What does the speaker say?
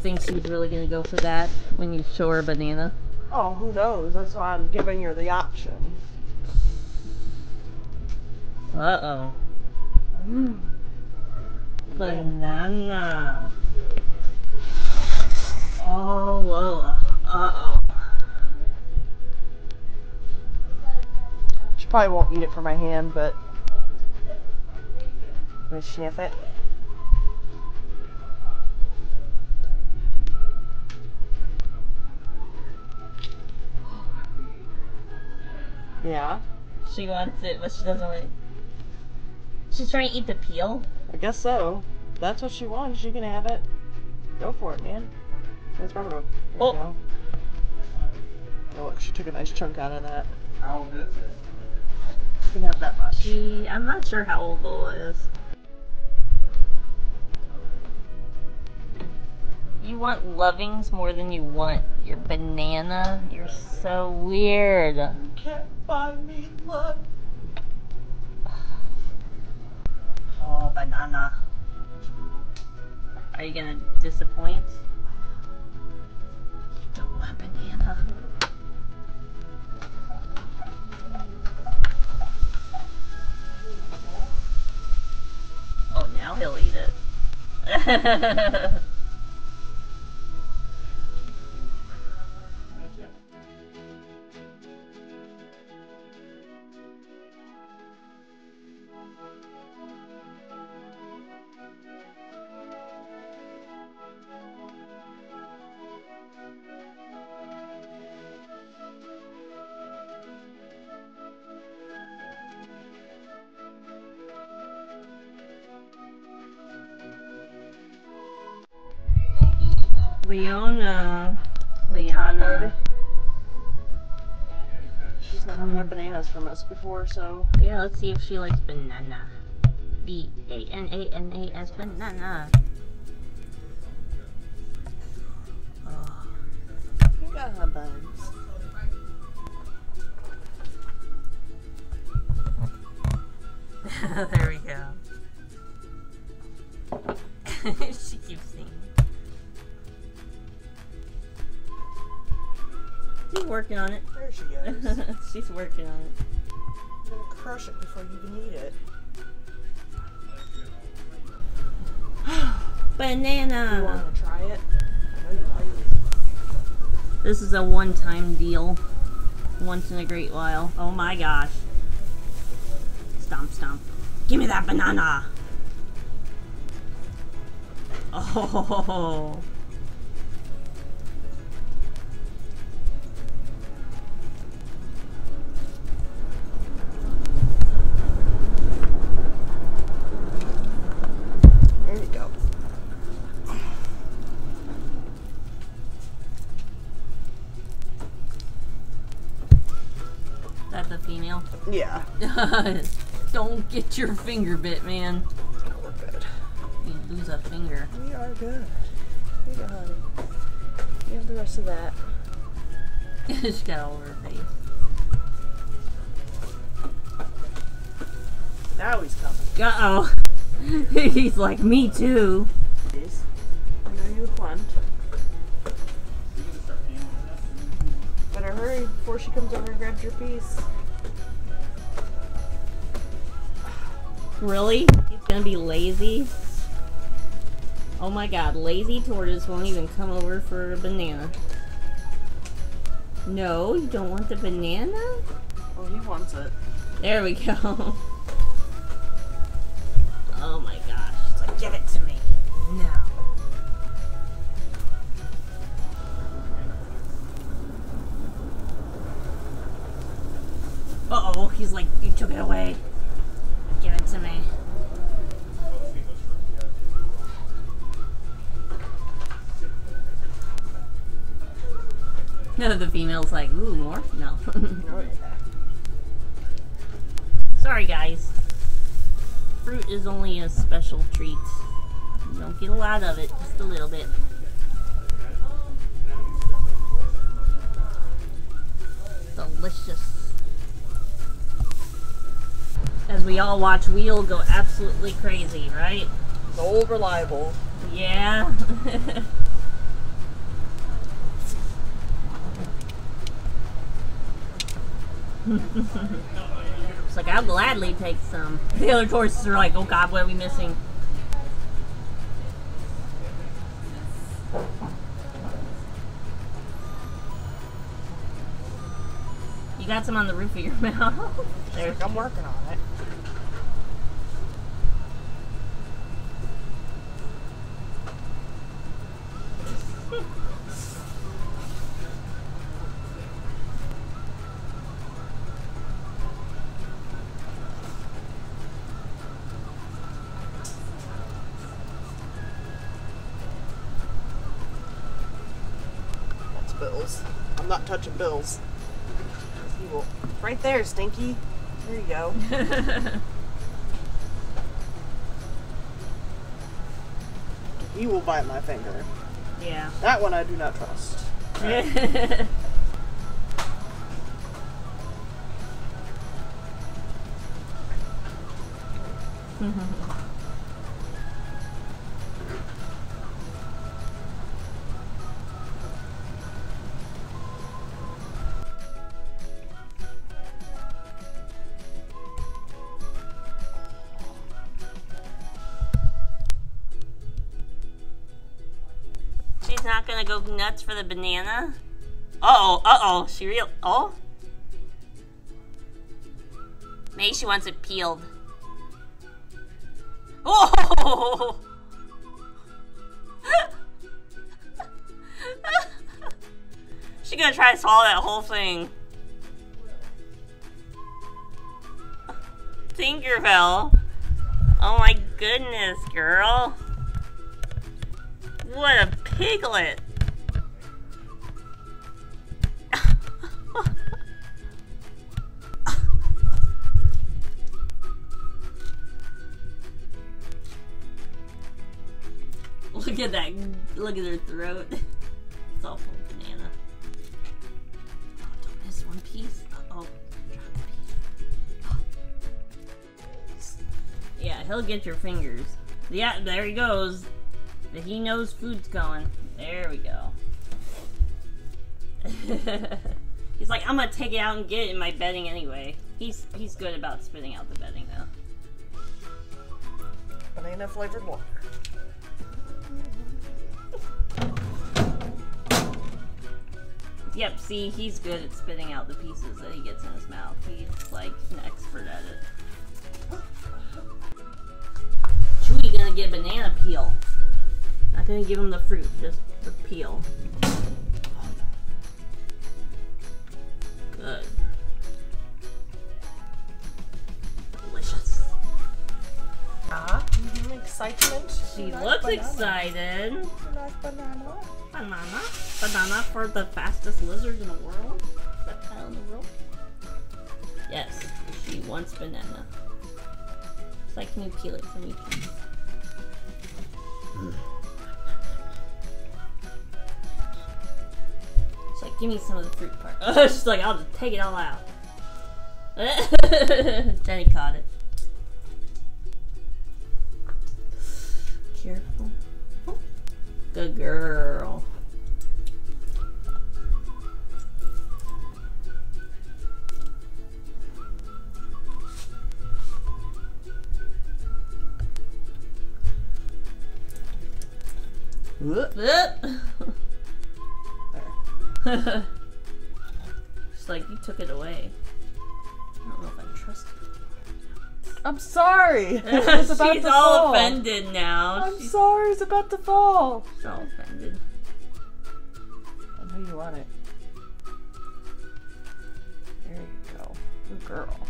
think she's really going to go for that when you show her a banana? Oh, who knows? That's why I'm giving her the option. Uh-oh. Banana. Oh, well, uh-oh. She probably won't eat it from my hand, but... let me sniff it. Yeah? She wants it, but she doesn't want it. She's trying to eat the peel? I guess so. That's what she wants. She can have it. Go for it, man. That's rubber. Oh. Go. Oh, look, she took a nice chunk out of that. How old is it? You can have that much. She, I'm not sure how old Lola is. You want lovings more than you want your banana? You're so weird. You can't buy me love. Oh, banana. Are you gonna disappoint? Don't want banana. Oh, now he'll eat it. Leona. She's not had bananas from us before, so... yeah, let's see if she likes banana. B-A-N-A-N-A-S, banana. Oh. You got her buns. There we go. She keeps singing. She's working on it. There she goes. She's working on it. You're gonna crush it before you can eat it. Banana! You wanna try it? I know you like it. This is a one-time deal. Once in a great while. Oh my gosh. Stomp, stomp. Give me that banana! Oh! The female? Yeah. Don't get your finger bit, man. No, we're good. You lose a finger. We are good. Here you go, honey. You have the rest of that. She got all over her face. Now he's coming. Uh oh. He's like, me too. Yes. I know you want. Better hurry before she comes over and grabs your piece. Really? He's gonna be lazy? Oh my god, lazy tortoise won't even come over for a banana. No, you don't want the banana? Oh, he wants it. There we go. Oh my gosh. It's like, give it to me. No. Uh-oh, he's like, you took it away. Give it to me. No, the female's like, ooh, more? No. Sorry, guys. Fruit is only a special treat. You don't get a lot of it, just a little bit. Delicious. As we all watch Wheel go absolutely crazy, right? The old reliable. Yeah. It's like, I'll gladly take some. The other tourists are like, oh god, what are we missing? You got some on the roof of your mouth. There. I'm working on it. Bills. I'm not touching bills. Evil. Right there, Stinky. There you go. He will bite my finger. Yeah. That one I do not trust. Right. Not gonna go nuts for the banana. Uh oh. Oh, maybe she wants it peeled. Oh! She's gonna try to swallow that whole thing. Tinkerbell. Oh my goodness, girl. What a piglet! Look at that! Look at her throat. It's all full of banana. Oh, don't miss one piece. Uh-oh. Drop a piece. Yeah, he'll get your fingers. Yeah, there he goes. That he knows food's going. There we go. He's like, I'm gonna take it out and get it in my bedding anyway. He's good about spitting out the bedding though. Banana flavored water. Yep, see, he's good at spitting out the pieces that he gets in his mouth. He's like an expert at it. Chewy gonna get banana peel. Not gonna give him the fruit, just the peel. Good. Delicious. Ah, excitement. She looks excited. Banana. Banana. Banana for the fastest lizard in the world. Reptile in the world. Yes, she wants banana. It's like, can you peel it for me, please? Like, give me some of the fruit part. She's like, I'll just take it all out. Jenny caught it. Careful. Good girl. Whoop. Whoop. She's like, you took it away. I don't know if I trust you. I'm sorry. It's about She's to all fall. Offended now. I'm sorry, it's about to fall. She's all offended. I know you want it. There you go. Good girl.